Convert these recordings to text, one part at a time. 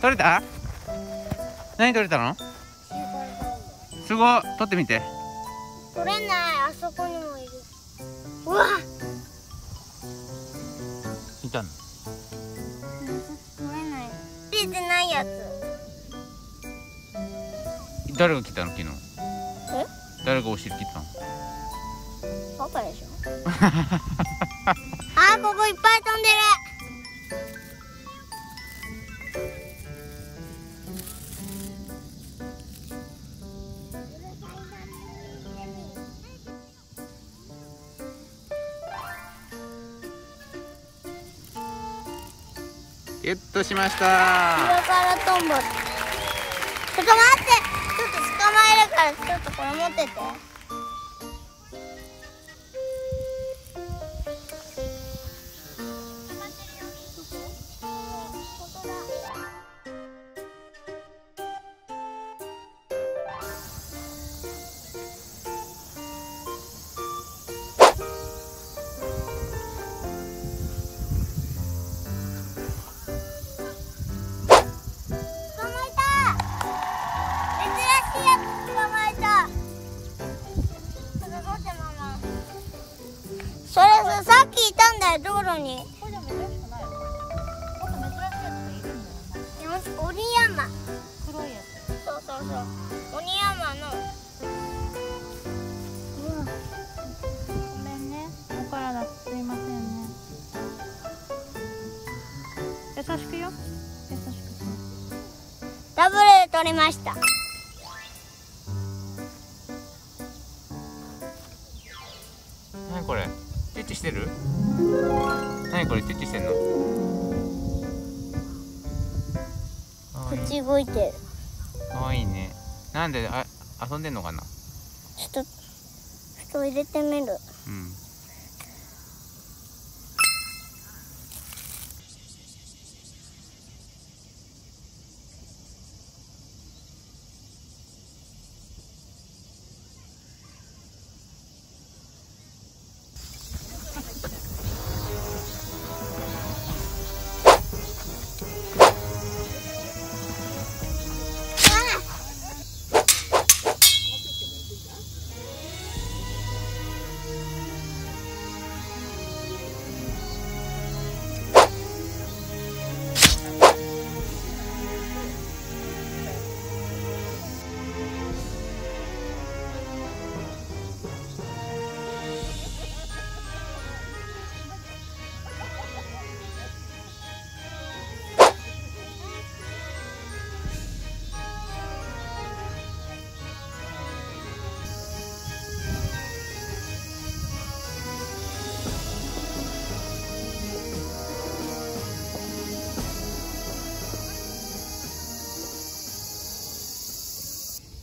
取れた？何取れたの？すごい、取ってみて。取れない、あそこにもいる。うわっ、いたの？取れない、出てないやつ。誰が来たの昨日？誰がお尻切ったの？パパでしょ。あー、ここいっぱい飛んでる。ゲットしました。後ろからトンボ。ちょっと待って、ちょっと捕まえるから、ちょっとこれ持ってて。道路に。これでも珍しくないよ。もっと珍しいやつがいるんだよ。よし、鬼山。黒いやつ。そうそうそう。鬼山の。うん。ごめんね。お体すいませんね。優しくよ。優しく。ダブルで取れました。何これ。テッチしてる？何これ、テッチしてんの？口動いてる。可愛いね。なんで遊んでんのかな。ちょっと入れてみる。うん。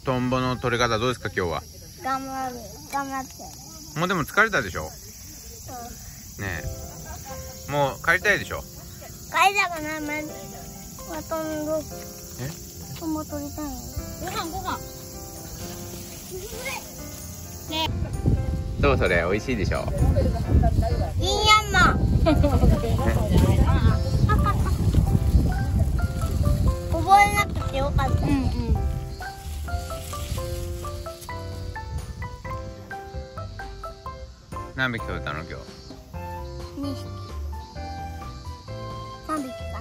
トンボの取れ方どうですか今日は？頑張って。もうでも疲れたでしょ。ねえ、もう帰りたいでしょ。帰りたくない。トンボ取りたい。ご飯。ね。どうそれ、美味しいでしょ。いいやんも。覚えなくてよかった。何匹取れたの今日？2匹。3匹か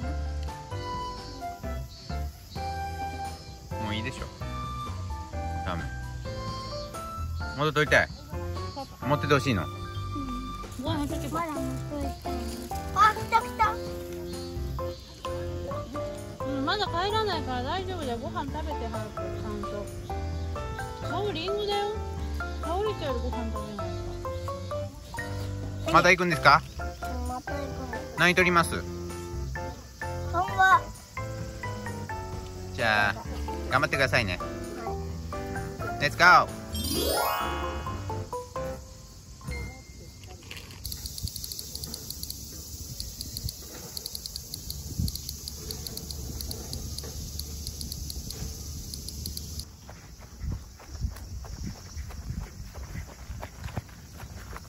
な。もういいでしょ。ダメ。もっと取りたい。持っててほしいの。まだ持ってきた。あ、来た。うん、まだ帰らないから大丈夫だよ。ご飯食べてはるからちゃんと。顔リンゴだよ。倒れちゃうよ、ご飯食べない。また行くんですか？何取ります？じゃあ頑張ってくださいね。レッツゴー。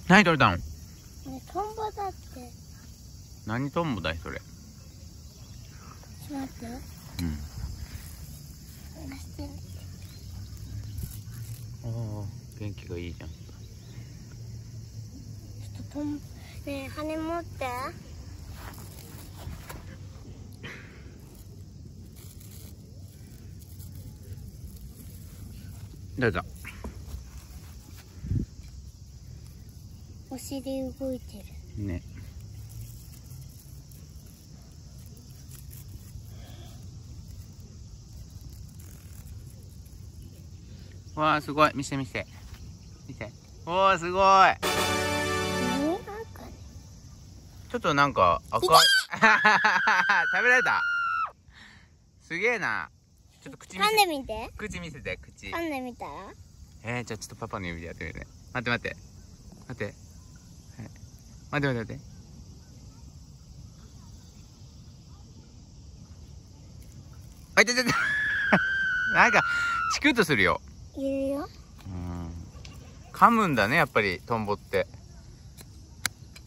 何取れたの？トンボだって。何トンボだいそれ。ちょっと待って。うん、ああ元気がいいじゃん。ちょっとねえ羽持って。どうぞ。お尻動いてるね。わあすごい、見せて見せて見て。おおすごい。ちょっとなんか赤い食べられた。すげえな。ちょっと口見せて。噛んでみて。口見せて、口。噛んでみたら。じゃあちょっとパパの指でやってみてね。待って待って待って。待って待って待って。あいたいたいた。なんかチクッとするよ。いるよ。噛むんだね、やっぱりトンボって。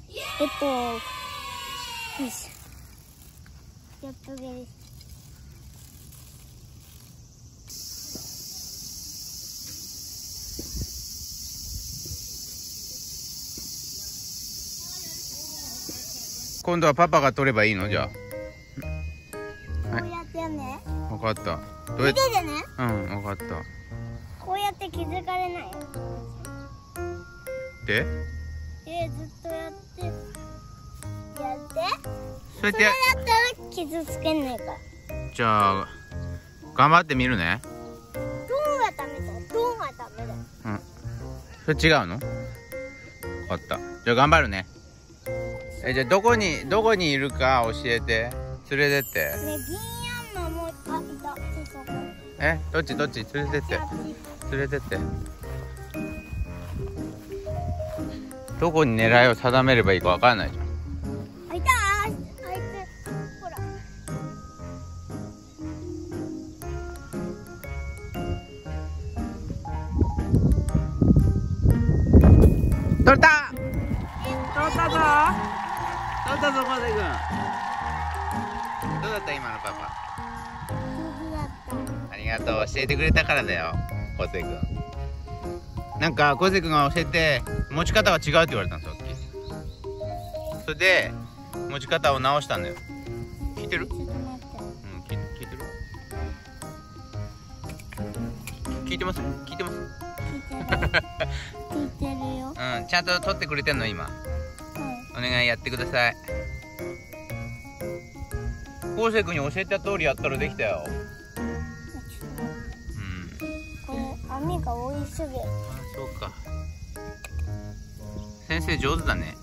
よし。やっとげです。今度はパパが取ればいいのじゃあ。こうやってやんね。分かった。どうやって。見ててね。うん、分かった。こうやって気づかれないで、ずっとやってそれだったら傷つけないから。じゃあ頑張ってみるね。ドンはダメだよ、ドンはダメだよ。それ違うの？分かった。じゃあ頑張るね。じゃあどこにいるか教えて、連れてって。ね、銀杏のもう一回どっち連れてって、連れてって。どこに狙いを定めればいいかわからないじゃん。あいたー、あいつほら取れた、取ったぞコウセイ君。どうだった今のパパ？ありがとう、教えてくれたからだよコウセイ君。なんかコウセイ君が教えて持ち方が違うって言われたんですよ。それで持ち方を直したんだよ。聞いてる？聞いてる？聞いてます？聞いてるよ。ちゃんと取ってくれてんの今。お願いやってください。コウセイ君に教えた通りやったらできたよ。網が多いすぎる。そうか。先生上手だね。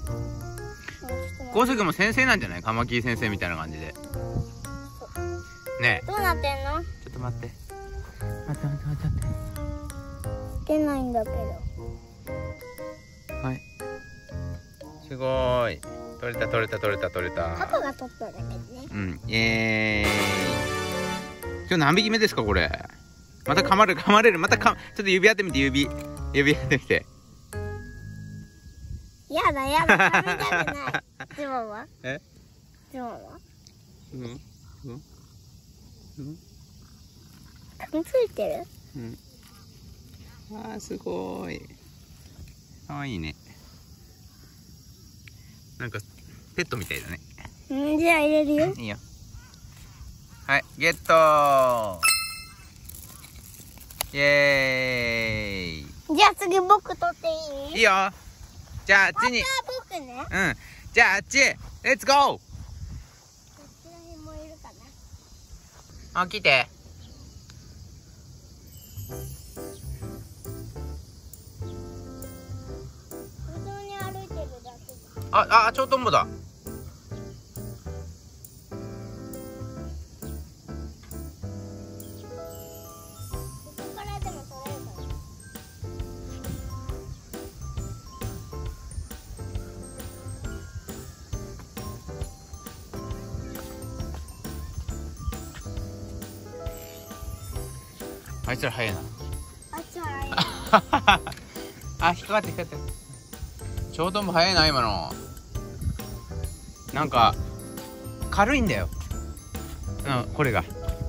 コウセイ君も先生なんじゃない？カマキリ先生みたいな感じで。ねえ。どうなってんの？ちょっと待って。待って。出ないんだけど。はい。すごーい。取れた。パパが取っただけね。イエーイ。今日何匹目ですかこれ？また噛まれる。またちょっと指やってみて、指やってみて。やだ噛みたくない。ズボンは？噛みついてる？あーすごーい。かわいいね。なんかペットみたいだね。じゃあ入れるよ。いいよ。はいゲットー。イエーイ。じゃあ次僕取っていい？いいよ。じゃああっちに。僕ね。じゃああっち。レッツゴー。こっちら辺もいるかな。あ、来て。歩道に歩いてるだけ。あ、超トンボだ。あいつら早いな。あ、引っかかって引っかかって。超トンボ早いな今の。なんか軽いんだよ。これが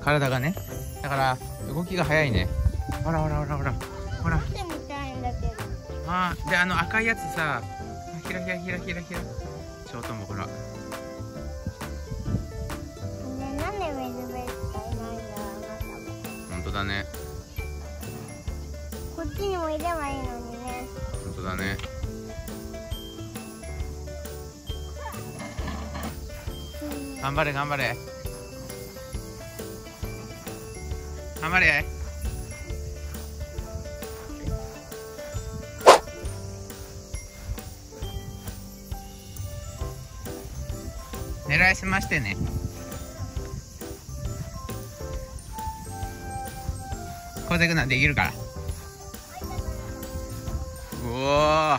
体がね、だから動きが早いね。ほらほらほらほらほら。見てみたいんだけど。ああ、であの赤いやつさ、ひらひらひらひらひら。ちょうともほら。ね、なんで水辺しかいないんだろうなと思って。本当だね。こっちにもいればいいのにね。本当だね。頑張れ頑張れ頑張れ。狙いすましてね。こうでくなできるから。おお。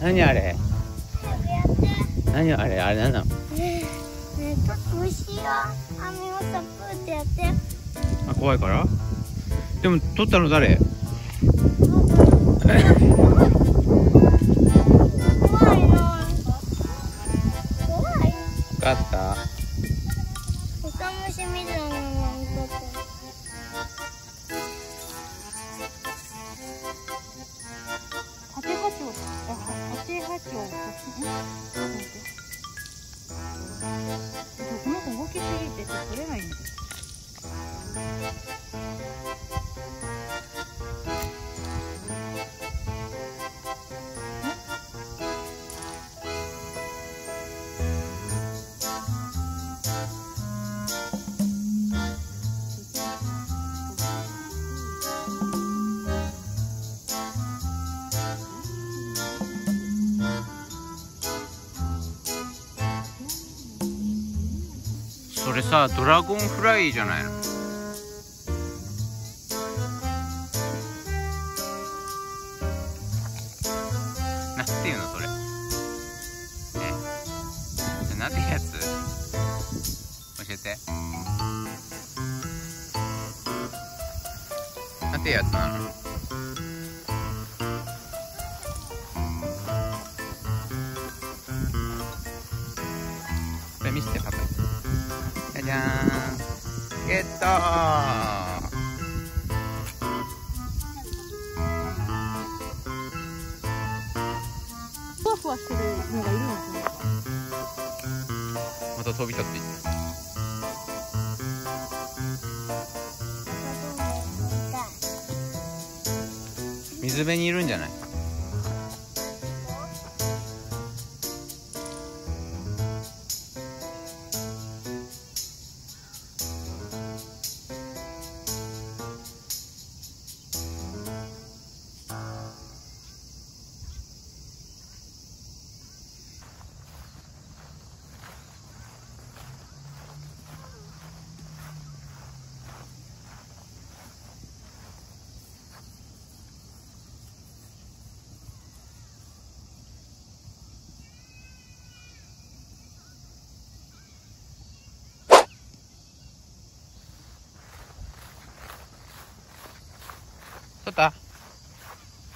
何あれ？何あれ？あれなんなの？ねえねえ、ちょっと虫を網をさプーってやって。あ、怖いから？でも取ったの誰？怖いの。怖い。分かった。他虫みたいなのに取った。それさ、ドラゴンフライじゃないの？なんていうのそれ？ねえ、なんてやつ？教えて。なんてやつなの？これ見せてパパ。じゃーん、ゲットー。ふわふわしてるのがいるのかな。また飛び立っていった。水辺にいるんじゃない。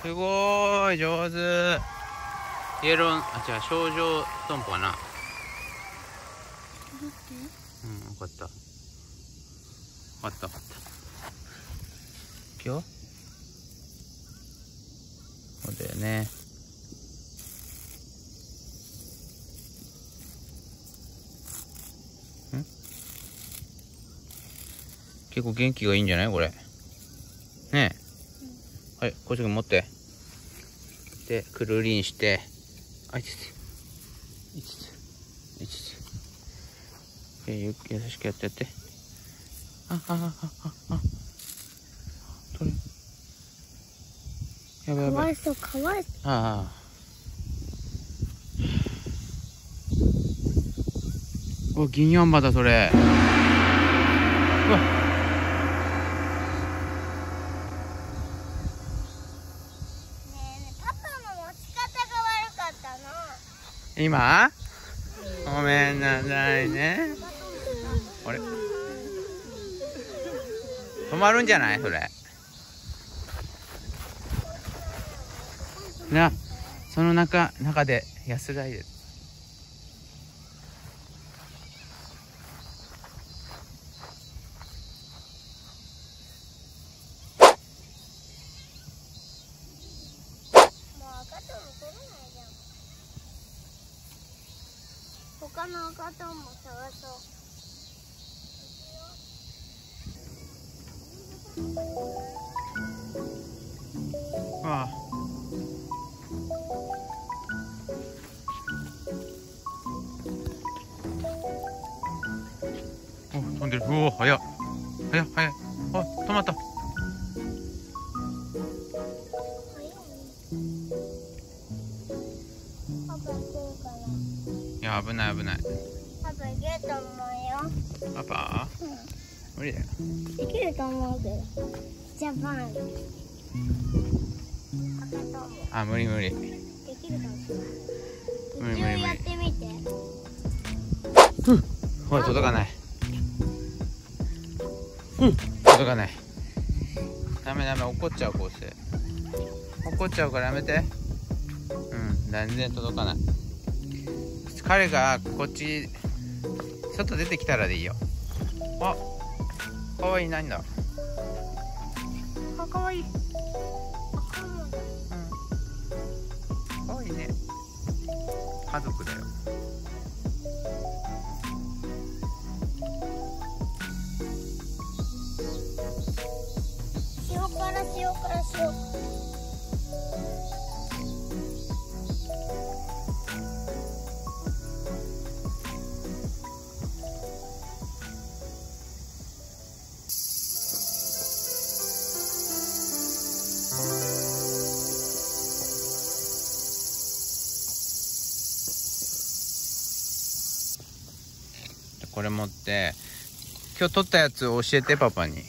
すごーい上手。イエロー、あ、違う、少女トンポかな。うん、分かった。分かった、分かった。ぴよ。そうだよね。ん？結構元気がいいんじゃないこれ。はい、こうしくん持って、でくるりんして、あいついついつ、優しくやってやって、ああああああ、取れ、やばいやばい、かわいそう、かわいそう、ああ、お、ギンヤンバだそれ。うわっ、ねえ、パパの持ち方が悪かったの。今？ごめんなさいね。あれ？止まるんじゃないそれ。な、その中で安らいで。他の赤ちゃんも探そう。ああ。お、飛んでる。うお、早っ。早っ、早い。あ、止まった。危ない危ない。パパいけると思うよ。パパ？うん、無理だよ。できると思うけど。ジャパン。あ、無理無理。できると思う。無理無理無理。やってみて。ほら、届かない。届かない。ダメダメ、怒っちゃう、こうして。怒っちゃうからやめて。うん、全然届かない。彼がこっち外出てきたらでいいよ。あ、かわいい、なんだ。あ、かわいい。うん。かわいいね。家族だよ。塩辛、塩辛、塩。これ持って、今日取ったやつを教えて、パパに。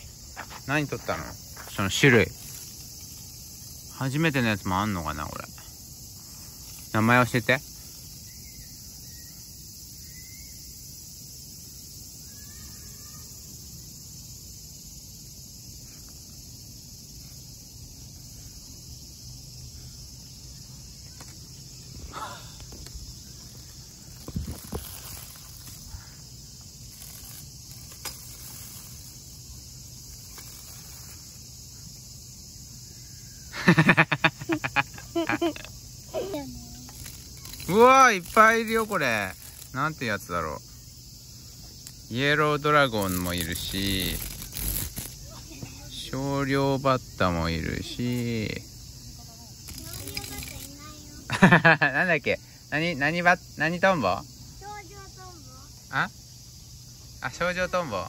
何取ったの、その種類。初めてのやつもあんのかな、これ。名前教えて。うわー、いっぱいいるよこれ。なんてやつだろう。イエロードラゴンもいるし、少量バッタもいるし、なんだっけ、何トンボ？ああ、少女トンボ。うん、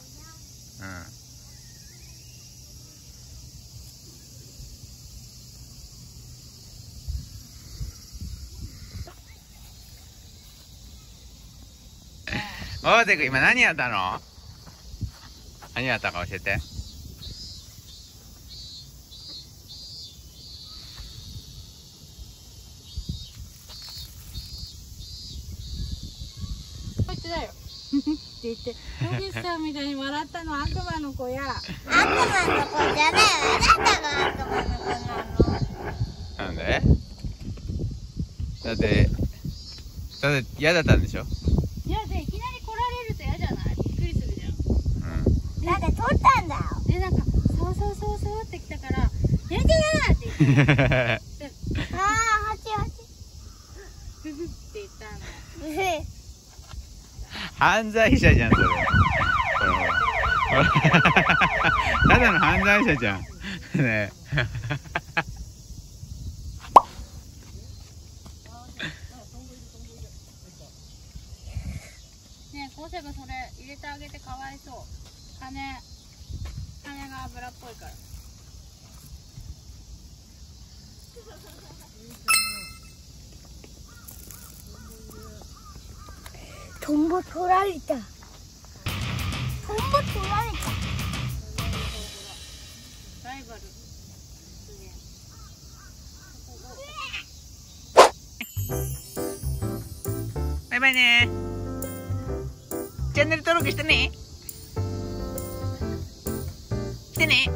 大手くん、今何やったの？何やったか教えて。こっちだよ。って言って、たけしさんみたいに笑ったのは悪魔の子や。悪魔の子じゃない。あなたが悪魔の子なの。なんで？だって嫌だったんでしょ？なんか取ったんだよ。で、なんかそうそうそうそうってきたから、やめてやーって言ったの。ああ、8。ふふって言ったんだよ。犯罪者じゃんそれ。ただの犯罪者じゃん。ねえ。オセブそれ入れてあげてかわいそう。羽が油っぽいから。トンボ取られた。トンボ取られた。ライバル。バイバイねー。チャンネル登録してね。してね。